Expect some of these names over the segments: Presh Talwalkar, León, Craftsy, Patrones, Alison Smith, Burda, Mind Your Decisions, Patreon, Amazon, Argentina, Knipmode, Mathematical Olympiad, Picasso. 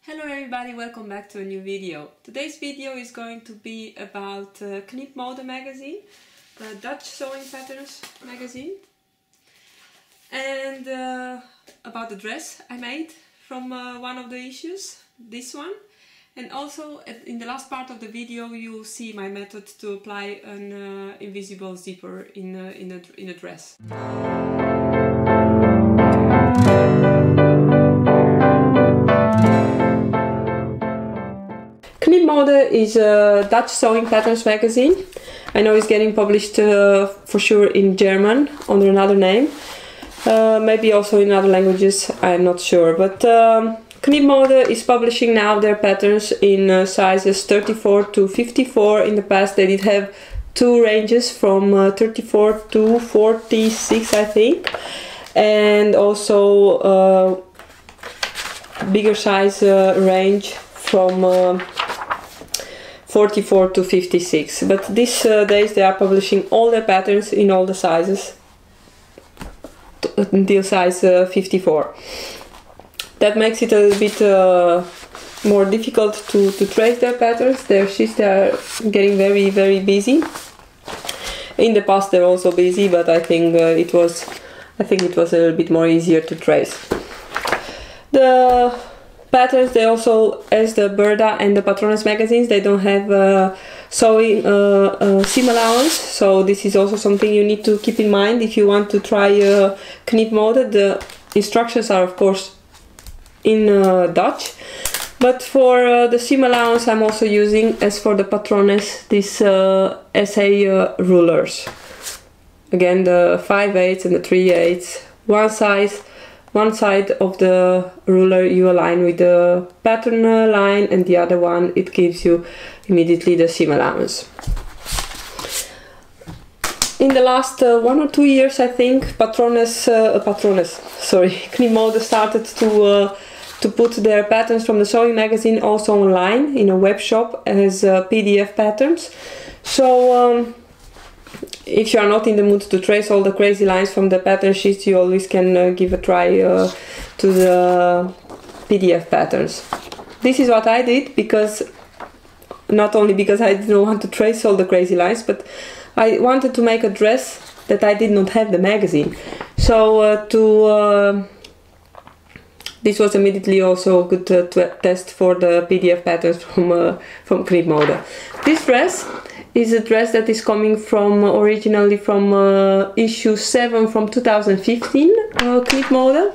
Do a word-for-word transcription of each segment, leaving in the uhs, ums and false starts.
Hello everybody, welcome back to a new video. Today's video is going to be about uh, Knipmode magazine, the Dutch sewing patterns magazine, and uh, about the dress I made from uh, one of the issues, this one. And also, in the last part of the video, you'll see my method to apply an uh, invisible zipper in a, in a, in a dress. Knipmode is a Dutch sewing patterns magazine. I know it's getting published uh, for sure in German under another name. Uh, maybe also in other languages, I'm not sure. But um, Knipmode is publishing now their patterns in uh, sizes thirty-four to fifty-four. In the past they did have two ranges from uh, thirty-four to forty-six, I think. And also uh, bigger size uh, range from uh, forty-four to fifty-six. But these uh, days they are publishing all their patterns in all the sizes until size uh, fifty-four. That makes it a bit uh, more difficult to, to trace their patterns. Their sheets are getting very, very busy. In the past, they're also busy, but I think uh, it was, I think it was a little bit more easier to trace. The patterns, they also, as the Burda and the Patrones magazines, they don't have uh, sewing uh, uh, seam allowance. So this is also something you need to keep in mind if you want to try uh, Knipmode. The instructions are, of course, in uh, Dutch, but for uh, the seam allowance I'm also using, as for the Patrones, these uh, S A uh, rulers. Again, the five eighths and the three eighths. One side, one side of the ruler you align with the pattern uh, line, and the other one it gives you immediately the seam allowance. In the last uh, one or two years, I think Patrones, uh, Patrones, sorry, Knipmode started to. Uh, to put their patterns from the sewing magazine also online in a web shop as uh, P D F patterns. So um, if you are not in the mood to trace all the crazy lines from the pattern sheets, you always can uh, give a try uh, to the P D F patterns. This is what I did, because not only because I didn't want to trace all the crazy lines, but I wanted to make a dress that I did not have the magazine. So uh, to uh, this was immediately also a good uh, test for the P D F patterns from, uh, from Knipmode. This dress is a dress that is coming from uh, originally from uh, issue seven from two thousand fifteen uh, Knipmode.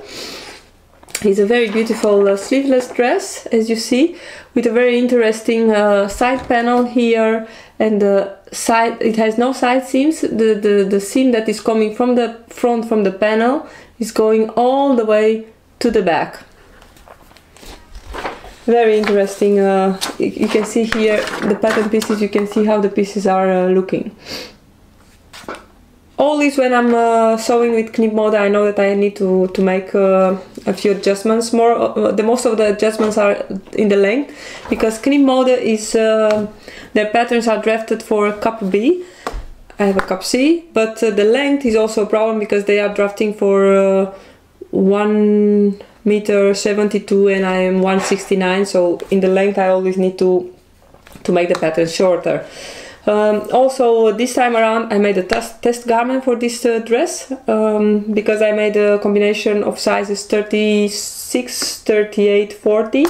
It's a very beautiful uh, sleeveless dress, as you see, with a very interesting uh, side panel here, and the side, it has no side seams. The, the, the seam that is coming from the front, from the panel, is going all the way to the back. Very interesting. Uh, you can see here the pattern pieces, you can see how the pieces are uh, looking. Always when I'm uh, sewing with Knipmode, I know that I need to, to make uh, a few adjustments. More, uh, the most of the adjustments are in the length, because Knipmode is, uh, their patterns are drafted for cup B. I have a cup C, but uh, the length is also a problem, because they are drafting for uh, one meter seventy-two, and I am one sixty-nine, so in the length I always need to to make the pattern shorter. Um, also, this time around I made a test, test garment for this uh, dress, um, because I made a combination of sizes thirty-six, thirty-eight, forty.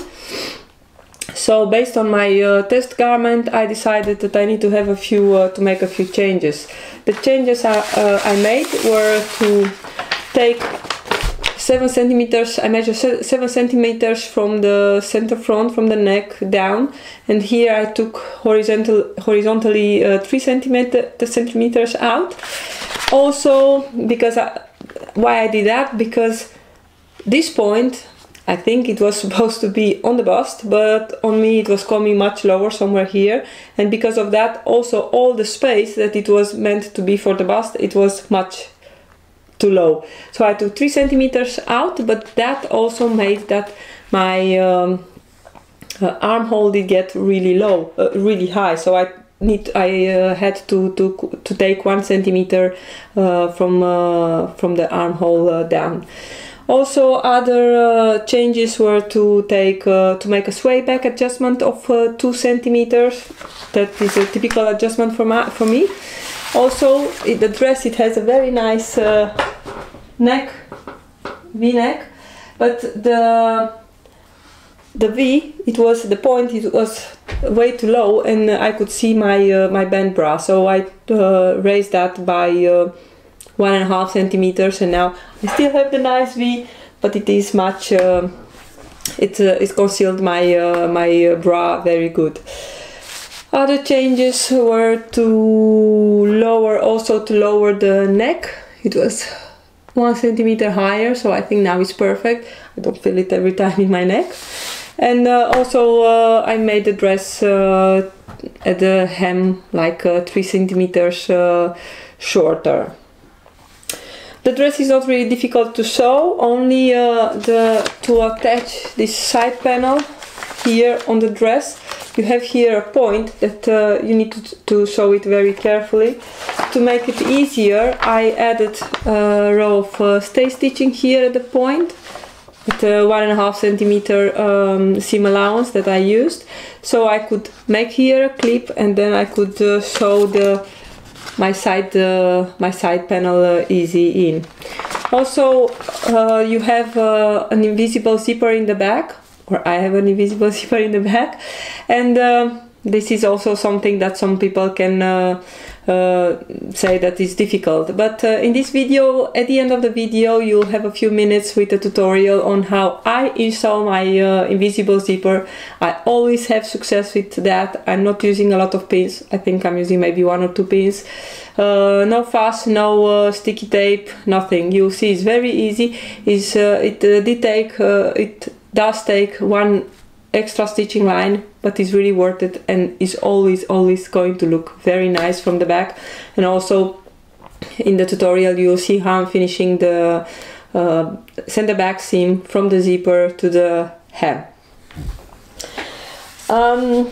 So based on my uh, test garment, I decided that I need to have a few uh, to make a few changes. The changes I, uh, I made were to take Seven centimeters. I measure seven centimeters from the center front, from the neck down, and here I took horizontal, horizontally uh, three centimeter, centimeters out. Also, because I, why I did that? Because this point, I think it was supposed to be on the bust, but on me it was coming much lower, somewhere here, and because of that, also all the space that it was meant to be for the bust, it was much too low. So I took three centimeters out, but that also made that my um, uh, armhole did get really low, uh, really high. So I need I uh, had to to to take one centimeter uh, from uh, from the armhole uh, down. Also, other uh, changes were to take uh, to make a sway back adjustment of uh, two centimeters. That is a typical adjustment for my, for me. Also, the dress, it has a very nice uh, neck, V-neck, but the the V, it was the point, it was way too low, and I could see my uh, my band bra, so I uh, raised that by uh, one and a half centimeters, and now I still have the nice V, but it is much. Uh, it uh, it concealed my uh, my bra very good. Other changes were to lower, also to lower the neck. It was one centimeter higher, so I think now it's perfect. I don't feel it every time in my neck. And uh, also uh, I made the dress uh, at the hem like uh, three centimeters uh, shorter. The dress is not really difficult to sew, only uh, the, to attach this side panel here on the dress. You have here a point that uh, you need to, to sew it very carefully. To make it easier, I added a row of uh, stay stitching here at the point, at a one and a half centimeter um, seam allowance that I used, so I could make here a clip, and then I could uh, sew the my side uh, my side panel uh, easy in. Also, uh, you have uh, an invisible zipper in the back, or I have an invisible zipper in the back, and uh, this is also something that some people can uh, uh, say that is difficult. But uh, in this video, at the end of the video, you'll have a few minutes with a tutorial on how I install my uh, invisible zipper. I always have success with that. I'm not using a lot of pins. I think I'm using maybe one or two pins. Uh, no fuss, no uh, sticky tape, nothing. You'll see it's very easy. It's, uh, it uh, did take, uh, it does take one extra stitching line, but it's really worth it, and is always always going to look very nice from the back. And also in the tutorial you'll see how I'm finishing the uh, center back seam from the zipper to the hem. Um,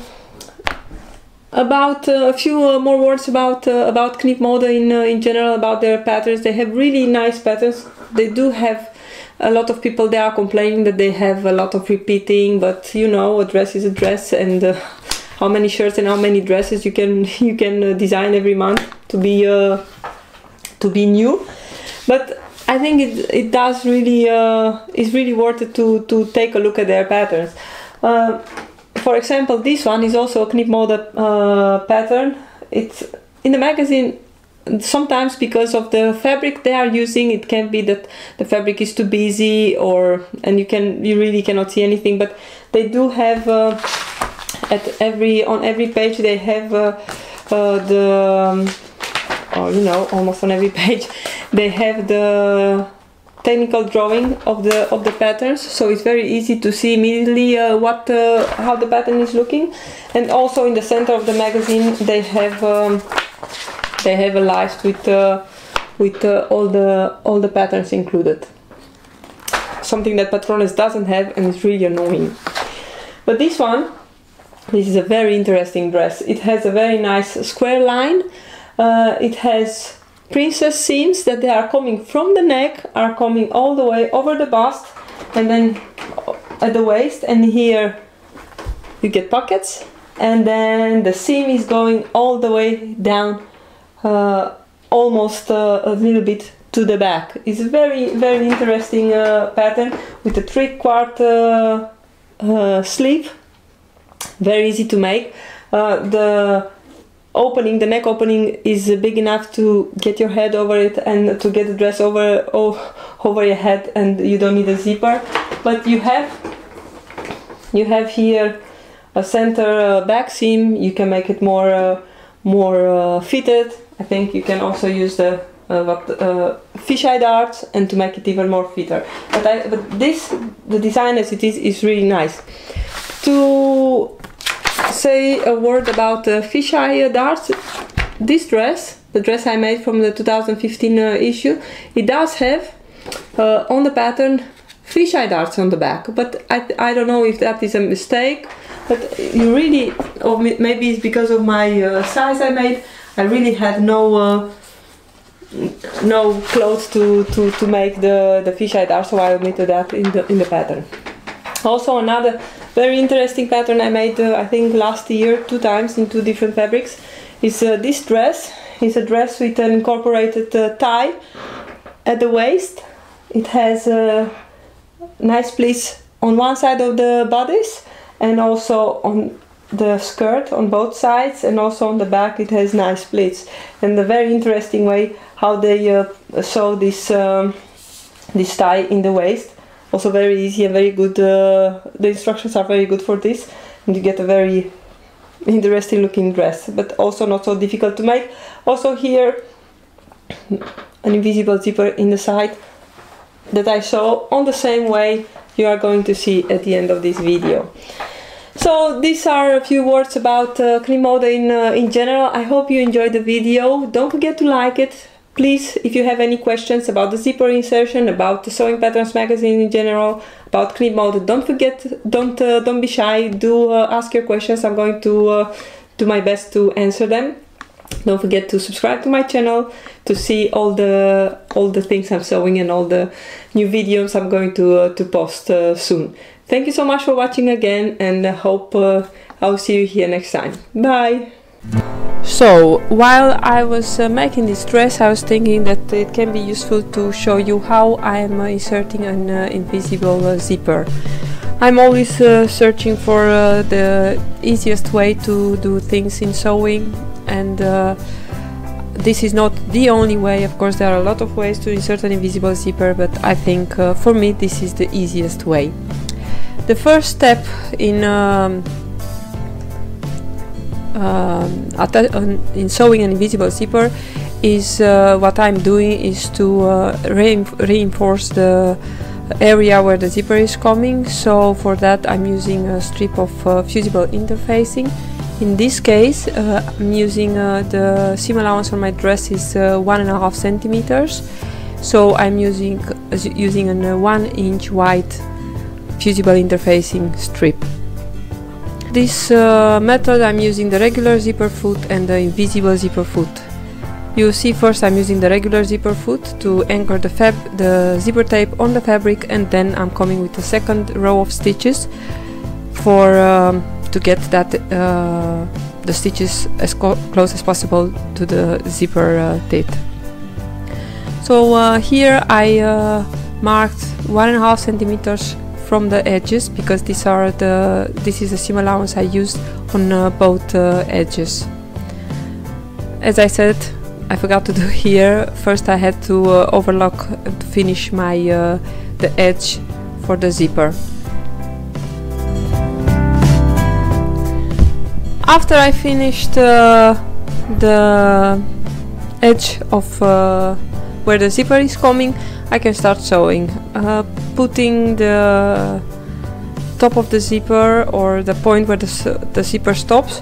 about uh, a few uh, more words about uh, about Knipmode in uh, in general, about their patterns. They have really nice patterns. They do have a lot of people, they are complaining that they have a lot of repeating, but you know, a dress is a dress, and uh, how many shirts and how many dresses you can you can uh, design every month to be uh, to be new. But I think it it does really uh, it's really worth it to to take a look at their patterns. Uh, for example, this one is also a Knipmode uh, pattern. It's in the magazine. Sometimes because of the fabric they are using, it can be that the fabric is too busy, or and you can you really cannot see anything. But they do have uh, at every on every page they have uh, uh, the um, or you know almost on every page they have the technical drawing of the of the patterns, so it's very easy to see immediately uh, what uh, how the pattern is looking. And also in the center of the magazine they have. Um, They have a list with uh, with uh, all the all the patterns included. Something that Patrones doesn't have, and it's really annoying. But this one, this is a very interesting dress. It has a very nice square line. Uh, it has princess seams that they are coming from the neck, are coming all the way over the bust, and then at the waist. And here you get pockets, and then the seam is going all the way down. Uh, almost uh, a little bit to the back. It's a very very interesting uh, pattern with a three-quarter uh, uh, sleeve. Very easy to make. Uh, the opening, the neck opening, is big enough to get your head over it and to get the dress over oh, over your head, and you don't need a zipper. But you have you have here a center uh, back seam. You can make it more uh, more uh, fitted. I think you can also use the uh, what, uh, fisheye darts, and to make it even more fitter. But, I, but this, the design as it is, is really nice. To say a word about the uh, fisheye darts, this dress, the dress I made from the two thousand fifteen uh, issue, it does have uh, on the pattern fish eye darts on the back, but I, I don't know if that is a mistake, but you really, or maybe it's because of my uh, size I made, I really had no uh, no clothes to, to, to make the, the fish eye dart, so I omitted that in the, in the pattern. Also another very interesting pattern I made, uh, I think last year, two times in two different fabrics, is uh, this dress. It's a dress with an incorporated uh, tie at the waist. It has a nice pleats on one side of the bodice and also on the skirt on both sides, and also on the back it has nice pleats. And a very interesting way how they uh, sew this, um, this tie in the waist. Also very easy and very good, uh, the instructions are very good for this, and you get a very interesting looking dress, but also not so difficult to make. Also here an invisible zipper in the side that I sew on the same way you are going to see at the end of this video. So these are a few words about uh, Knipmode in, uh, in general. I hope you enjoyed the video. Don't forget to like it. Please, if you have any questions about the zipper insertion, about the Sewing Patterns magazine in general, about Knipmode, don't forget, don't uh, don't be shy. Do uh, ask your questions. I'm going to uh, do my best to answer them. Don't forget to subscribe to my channel to see all the all the things I'm sewing and all the new videos I'm going to uh, to post uh, soon. Thank you so much for watching again, and I hope uh, I'll see you here next time. Bye. So, while I was uh, making this dress, I was thinking that it can be useful to show you how I am uh, inserting an uh, invisible uh, zipper. I'm always uh, searching for uh, the easiest way to do things in sewing, and uh, this is not the only way. Of course, there are a lot of ways to insert an invisible zipper, but I think uh, for me this is the easiest way. The first step in um, Um, in sewing an invisible zipper is uh, what I'm doing is to uh, reinf reinforce the area where the zipper is coming. So for that I'm using a strip of uh, fusible interfacing. In this case uh, I'm using uh, the seam allowance on my dress is uh, one and a half centimeters, so I'm using uh, using a uh, one inch wide fusible interfacing strip. This uh, method I'm using the regular zipper foot and the invisible zipper foot. You see, first I'm using the regular zipper foot to anchor the, fab the zipper tape on the fabric, and then I'm coming with the second row of stitches for um, to get that uh, the stitches as close as possible to the zipper uh, tape. So uh, here I uh, marked one and a half centimeters from the edges, because these are the this is the seam allowance I used on uh, both uh, edges. As I said, I forgot to do here. First, I had to uh, overlock to finish my uh, the edge for the zipper. After I finished uh, the edge of uh, where the zipper is coming, I can start sewing. Uh, putting the top of the zipper, or the point where the, the zipper stops,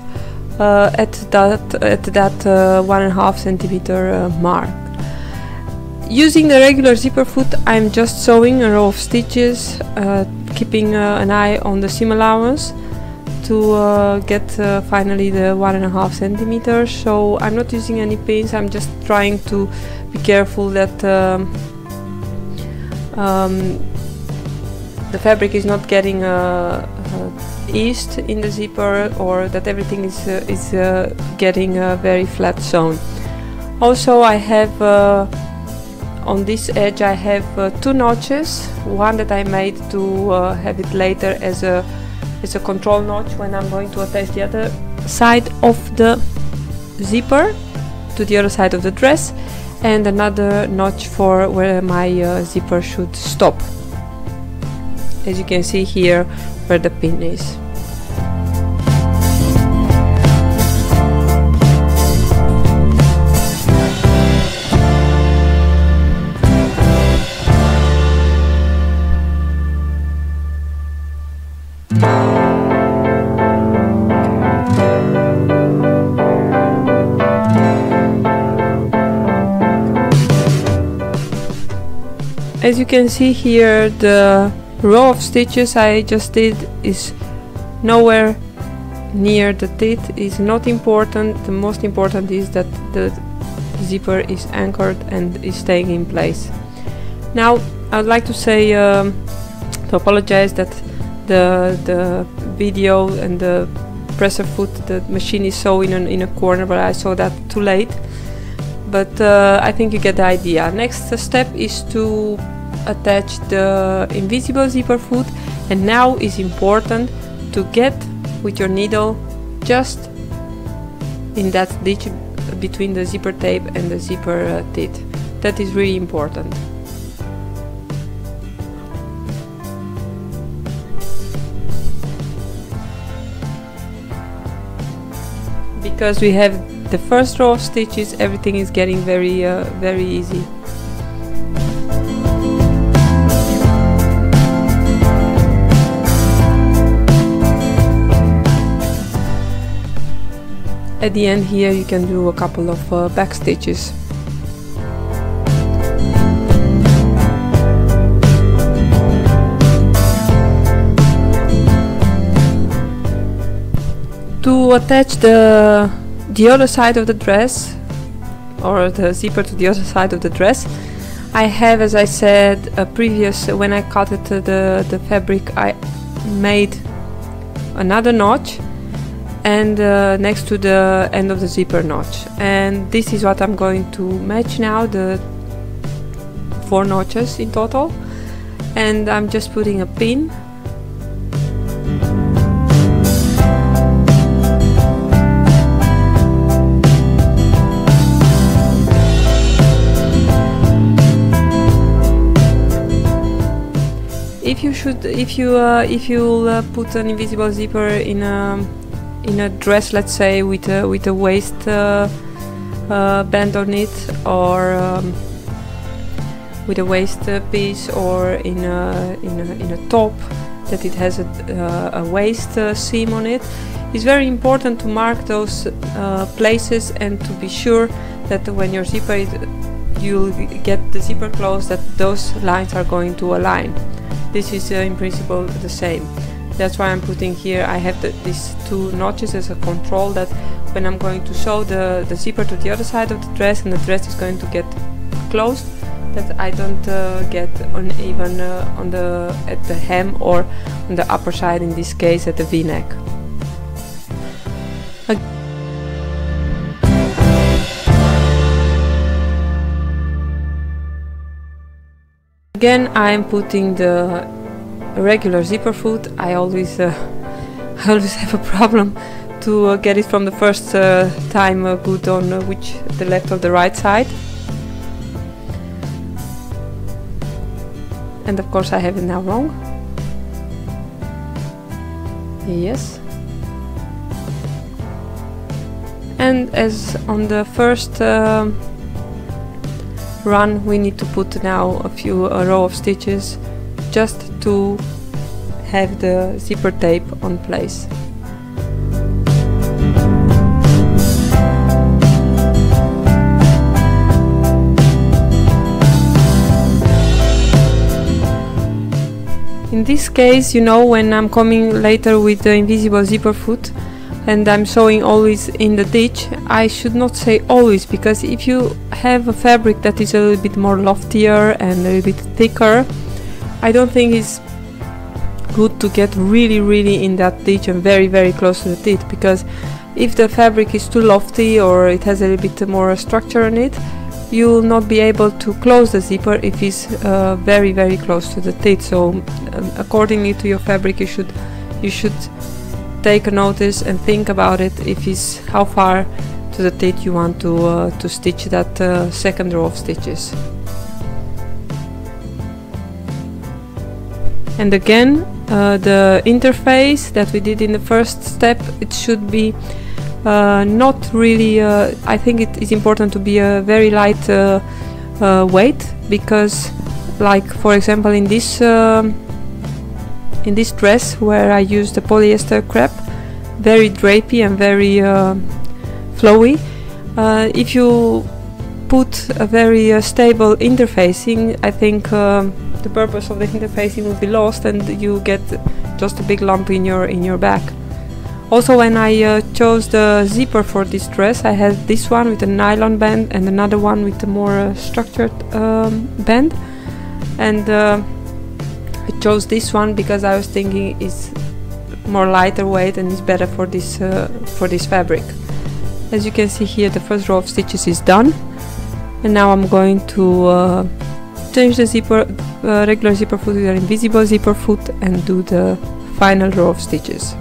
uh, at that at that uh, one and a half centimeter uh, mark. Using the regular zipper foot, I'm just sewing a row of stitches, uh, keeping uh, an eye on the seam allowance to uh, get uh, finally the one and a half centimeters. So I'm not using any pins. I'm just trying to be careful that. Um, Um, the fabric is not getting uh, uh, eased in the zipper, or that everything is uh, is uh, getting a very flat sewn. Also, I have uh, on this edge I have uh, two notches. One that I made to uh, have it later as a as a control notch when I'm going to attach the other side of the zipper to the other side of the dress, and another notch for where my uh, zipper should stop, as you can see here where the pin is. As you can see here, the row of stitches I just did is nowhere near the teeth. It's not important. The most important is that the zipper is anchored and is staying in place. Now I would like to say um, to apologize that the the video and the presser foot, the machine is so in an, in a corner, but I saw that too late. But uh, I think you get the idea. Next step is to attach the invisible zipper foot, and now it's important to get with your needle just in that ditch between the zipper tape and the zipper uh, teeth. That is really important. Because we have the first row of stitches, everything is getting very, uh, very easy. At the end here you can do a couple of uh, back stitches. To attach the, the other side of the dress, or the zipper to the other side of the dress, I have, as I said, a previous, when I cut it, the, the fabric, I made another notch, and uh, next to the end of the zipper notch. And this is what I'm going to match now, the four notches in total. And I'm just putting a pin. If you should, if you uh, if you uh, put an invisible zipper in a in a dress, let's say with a with a waist uh, uh, band on it, or um, with a waist uh, piece, or in a in a in a top that it has a, uh, a waist uh, seam on it, it's very important to mark those uh, places and to be sure that when your zipper is, you'll get the zipper closed, that those lines are going to align. This is uh, in principle the same. That's why I'm putting here, I have the, these two notches as a control, that when I'm going to sew the, the zipper to the other side of the dress and the dress is going to get closed, that I don't uh, get uneven uh, on the, at the hem or on the upper side, in this case at the V-neck. Again, I'm putting the regular zipper foot. I always, uh, I always have a problem to uh, get it from the first uh, time uh, good on uh, which the left or the right side. And of course, I have it now wrong. Yes. And as on the first. Uh, run, we need to put now a few a row of stitches just to have the zipper tape on place. In this case, you know, when I'm coming later with the invisible zipper foot and I'm sewing always in the ditch, I should not say always, because if you have a fabric that is a little bit more loftier and a little bit thicker, I don't think it's good to get really really in that ditch and very very close to the teeth, because if the fabric is too lofty or it has a little bit more structure on it, you will not be able to close the zipper if it's uh, very very close to the teeth. So um, accordingly to your fabric, you should you should take a notice and think about it, if it's how far to the teeth you want to uh, to stitch that uh, second row of stitches. And again, uh, the interface that we did in the first step, it should be uh, not really. Uh, I think it is important to be a very light uh, uh, weight, because, like for example, in this. Uh, In this dress, where I used the polyester crepe, very drapey and very uh, flowy. Uh, if you put a very uh, stable interfacing, I think um, the purpose of the interfacing will be lost and you get just a big lump in your in your back. Also, when I uh, chose the zipper for this dress, I had this one with a nylon band and another one with a more uh, structured um, band, and uh, I chose this one because I was thinking it's more lighter weight and it's better for this uh, for this fabric. As you can see here, the first row of stitches is done, and now I'm going to uh, change the zipper, uh, regular zipper foot with an invisible zipper foot, and do the final row of stitches.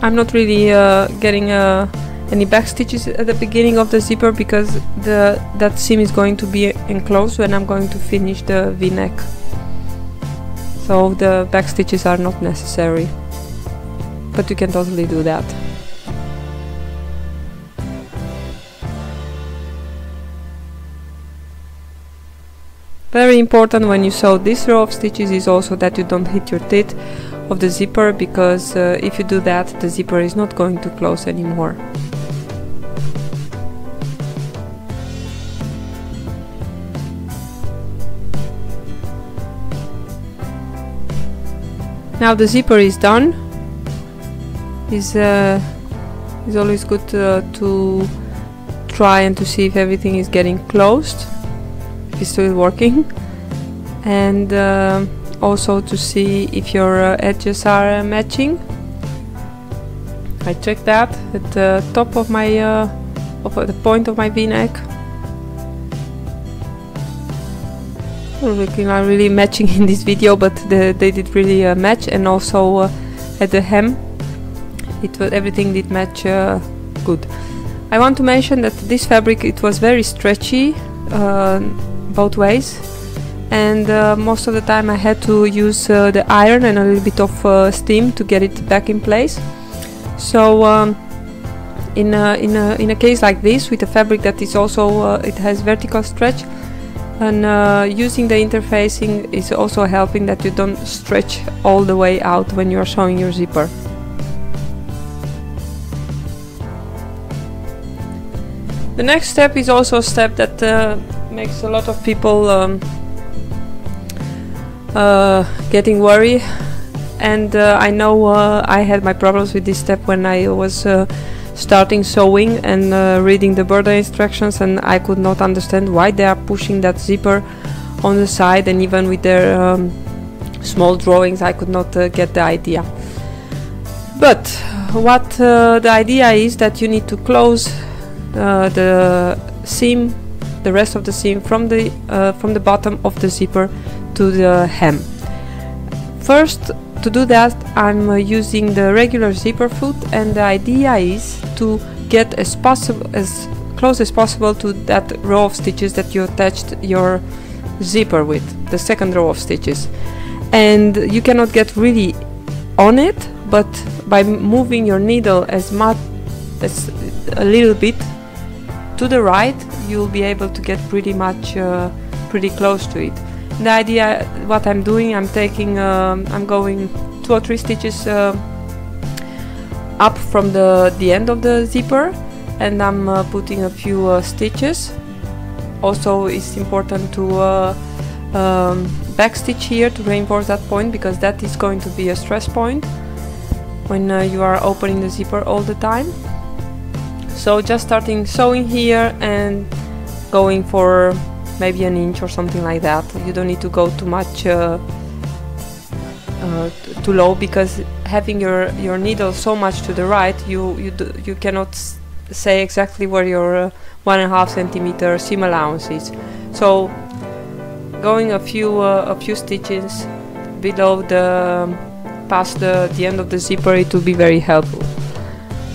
I'm not really uh, getting uh, any back stitches at the beginning of the zipper because the that seam is going to be enclosed when I'm going to finish the V-neck, so the back stitches are not necessary, but you can totally do that. Very important when you sew this row of stitches is also that you don't hit your teeth of the zipper, because uh, if you do that, the zipper is not going to close anymore. Now the zipper is done. It's, uh, it's always good uh, to try and to see if everything is getting closed, if it's still working, and uh, also to see if your uh, edges are uh, matching. I checked that at the top of my, uh, of the point of my V-neck. Looking are really matching in this video, but the, they did really uh, match, and also uh, at the hem, it was everything did match uh, good. I want to mention that this fabric, it was very stretchy uh, both ways. And uh, most of the time I had to use uh, the iron and a little bit of uh, steam to get it back in place. So um, in, a, in, a, in a case like this, with a fabric that is also uh, it has vertical stretch, and uh, using the interfacing is also helping that you don't stretch all the way out when you are sewing your zipper. The next step is also a step that uh, makes a lot of people um, Uh, getting worried, and uh, I know uh, I had my problems with this step when I was uh, starting sewing and uh, reading the Burda instructions, and I could not understand why they are pushing that zipper on the side, and even with their um, small drawings I could not uh, get the idea. But what uh, the idea is that you need to close uh, the seam, the rest of the seam from the uh, from the bottom of the zipper to the hem. First, to do that, I'm uh, using the regular zipper foot, and the idea is to get as possible as close as possible to that row of stitches that you attached your zipper with, the second row of stitches. And you cannot get really on it, but by moving your needle as much as a little bit to the right, you'll be able to get pretty much uh, pretty close to it. The idea, what I'm doing, I'm taking, um, I'm going two or three stitches uh, up from the, the end of the zipper, and I'm uh, putting a few uh, stitches. Also, it's important to uh, um, backstitch here to reinforce that point, because that is going to be a stress point when uh, you are opening the zipper all the time. So just starting sewing here and going for maybe an inch or something like that. You don't need to go too much uh, uh, too low, because having your your needle so much to the right, you you do, you cannot s say exactly where your uh, one and a half centimeter seam allowance is. So going a few uh, a few stitches below the past the, the end of the zipper, it will be very helpful.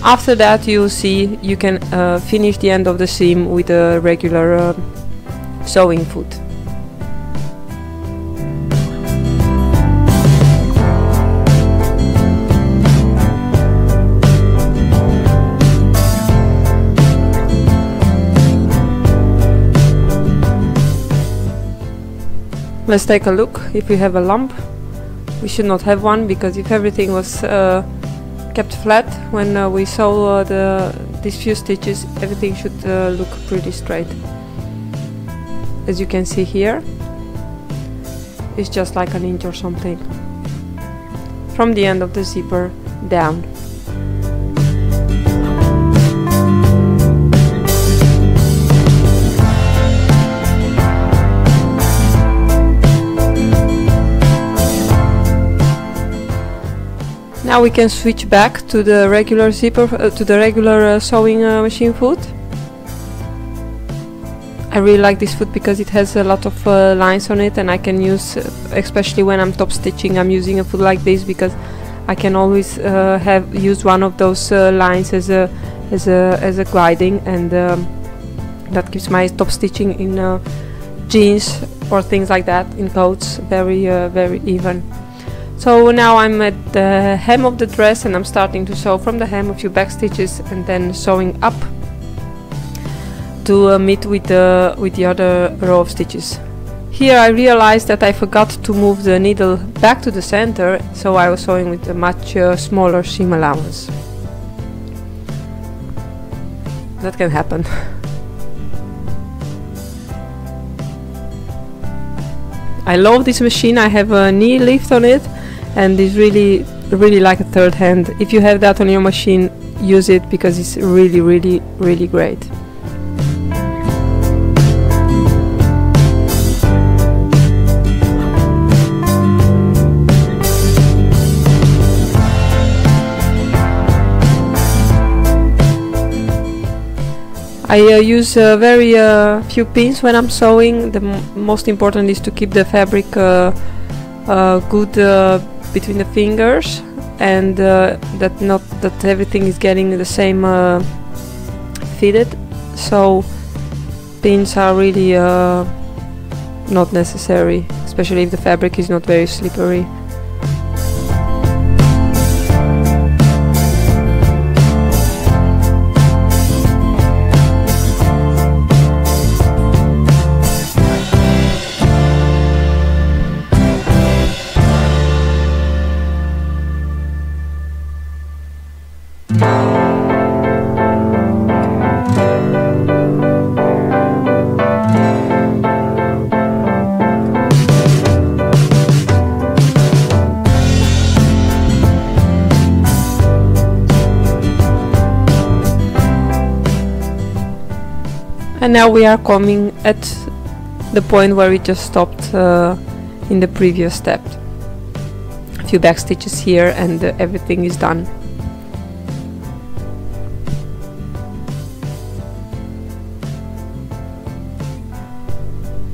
After that, you see you can uh, finish the end of the seam with a regular uh, sewing foot. Let's take a look if we have a lump. We should not have one, because if everything was uh, kept flat when uh, we sew uh, the, these few stitches, everything should uh, look pretty straight. As you can see here, it's just like an inch or something from the end of the zipper down. Now we can switch back to the regular zipper, uh, to the regular uh, sewing uh, machine foot. I really like this foot because it has a lot of uh, lines on it, and I can use, uh, especially when I'm top stitching, I'm using a foot like this because I can always uh, have used one of those uh, lines as a as a as a gliding, and um, that keeps my top stitching in uh, jeans or things like that, in coats, very uh, very even. So now I'm at the hem of the dress, and I'm starting to sew from the hem a few back stitches and then sewing up to uh, meet with the with the other row of stitches. Here I realized that I forgot to move the needle back to the center, so I was sewing with a much uh, smaller seam allowance. That can happen. I love this machine. I have a knee lift on it, and it's really really like a third hand. If you have that on your machine, use it, because it's really really really great. I uh, use uh, very uh, few pins when I'm sewing. The m most important is to keep the fabric uh, uh, good uh, between the fingers, and uh, that not that everything is getting the same uh, fitted. So pins are really uh, not necessary, especially if the fabric is not very slippery. And now we are coming at the point where we just stopped uh, in the previous step. A few back stitches here, and uh, everything is done.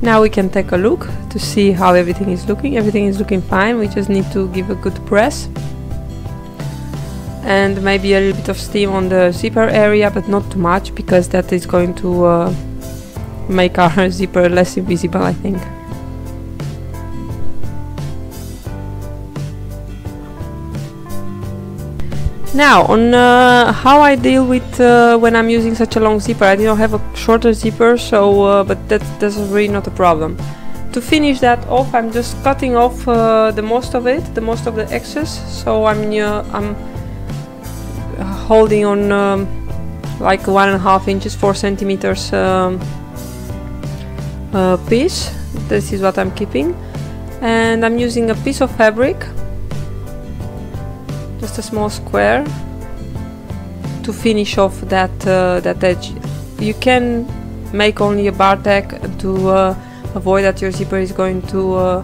Now we can take a look to see how everything is looking. Everything is looking fine. We just need to give a good press and maybe a little bit of steam on the zipper area, but not too much, because that is going to uh, make our zipper less invisible, I think. Now, on uh, how I deal with uh, when I'm using such a long zipper. I didn't have a shorter zipper, so uh, but that, that's really not a problem. To finish that off, I'm just cutting off uh, the most of it, the most of the excess. So I'm uh, I'm holding on um, like one and a half inches, four centimeters um, uh, piece. This is what I'm keeping, and I'm using a piece of fabric, just a small square, to finish off that uh, that edge. You can make only a bar tack to uh, avoid that your zipper is going to uh,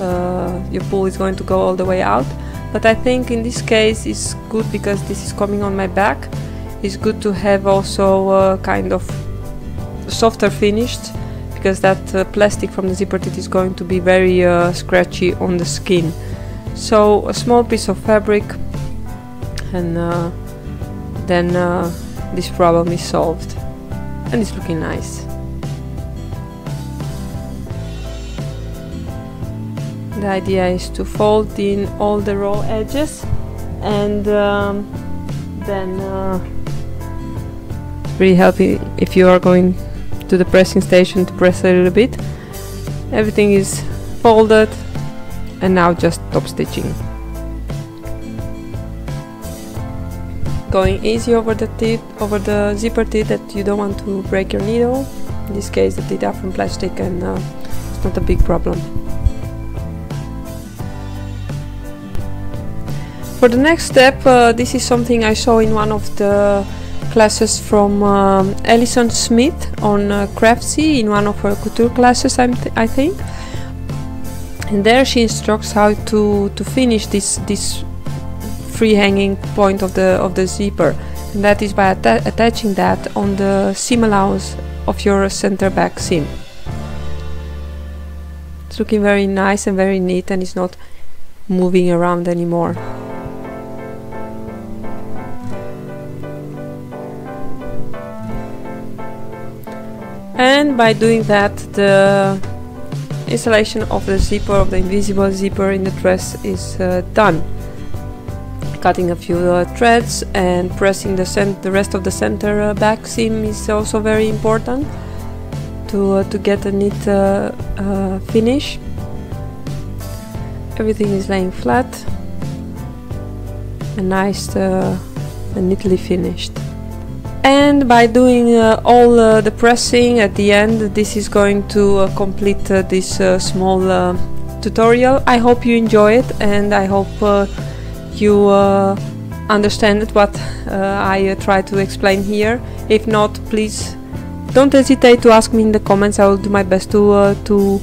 uh, your pull is going to go all the way out. But I think in this case it's good, because this is coming on my back. It's good to have also a kind of softer finish, because that uh, plastic from the zipper tip is going to be very uh, scratchy on the skin. So a small piece of fabric, and uh, then uh, this problem is solved, and it's looking nice. The idea is to fold in all the raw edges, and um, then uh, it's really helpful if you are going to the pressing station to press a little bit. Everything is folded, and now just top stitching. Going easy over the tip, over the zipper tip, that you don't want to break your needle. In this case the teeth are from plastic and uh, it's not a big problem. For the next step, uh, this is something I saw in one of the classes from um, Alison Smith on uh, Craftsy, in one of her couture classes, I'm th I think. And there she instructs how to to finish this this free hanging point of the of the zipper, and that is by atta attaching that on the seam allowance of your center back seam. It's looking very nice and very neat, and it's not moving around anymore. And by doing that, the installation of the zipper, of the invisible zipper in the dress is uh, done. Cutting a few uh, threads and pressing the, the rest of the center uh, back seam is also very important to, uh, to get a neat uh, uh, finish. Everything is laying flat and nice uh, and neatly finished. And by doing uh, all uh, the pressing at the end, this is going to uh, complete uh, this uh, small uh, tutorial. I hope you enjoy it, and I hope uh, you uh, understand what uh, I uh, try to explain here. If not, please don't hesitate to ask me in the comments. I will do my best to, uh, to,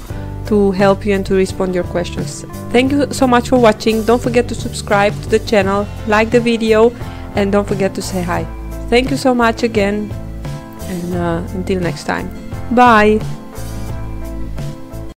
to help you and to respond your questions. Thank you so much for watching. Don't forget to subscribe to the channel, like the video, and don't forget to say hi. Thank you so much again, and uh, until next time. Bye!